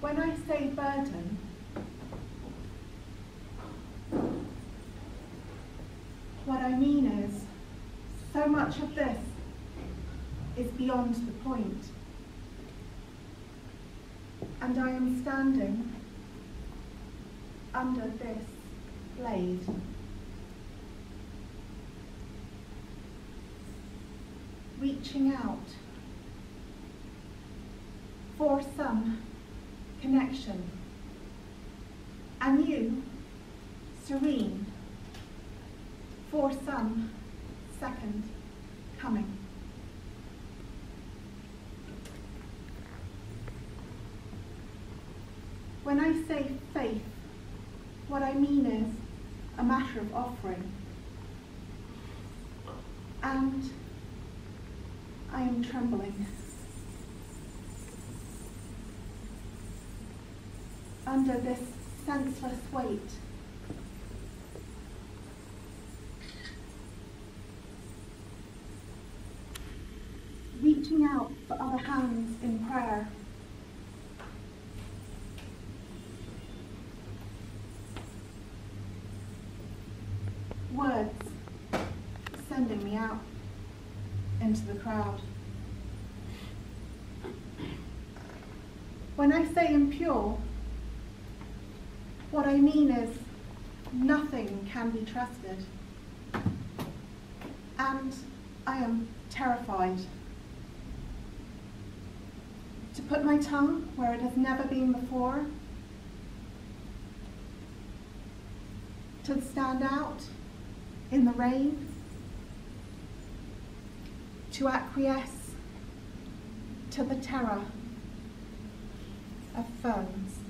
when I say burden, what I mean is so much of this is beyond the point, and I am standing under this blade. Reaching out for some connection, and you, serene, for some second coming. When I say faith, what I mean is a matter of offering, and I am trembling under this senseless weight. Reaching out for other hands in prayer. Words sending me out into the crowd. When I say impure, what I mean is nothing can be trusted, and I am terrified to put my tongue where it has never been before, to stand out in the rain, to acquiesce to the terror of phones.